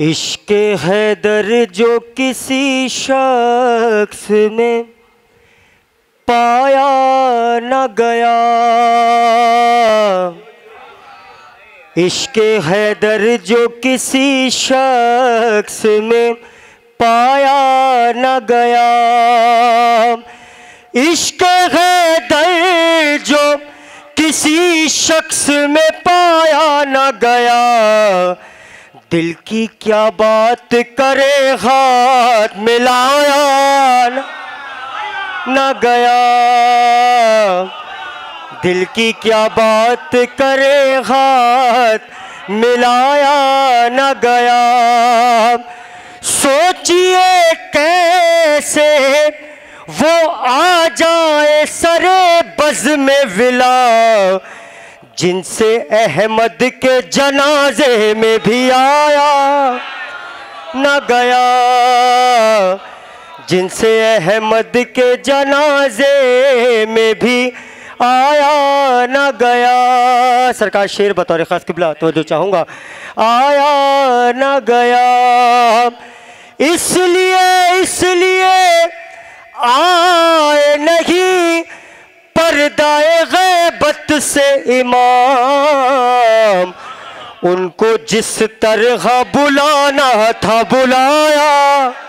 इश्क़ हैदर जो किसी शख्स में पाया न गया, इश्क़ हैदर जो किसी शख्स में पाया न गया, इश्क़ हैदर जो किसी शख्स में पाया न गया, दिल की क्या बात करे हाथ मिलाया न गया, दिल की क्या बात करे हाथ मिलाया न गया। सोचिए कैसे वो आ जाए सरे बज़ में विला, जिनसे अहमद के जनाजे में भी आया न गया, जिनसे अहमद के जनाजे में भी आया न गया। सरकार शेर बतौर खास किबला तवज्जो चाहूँगा। आया न गया इसलिए इसलिए आए नहीं पर्दाए गैबत से इमाम, उनको जिस तरह बुलाना था बुलाया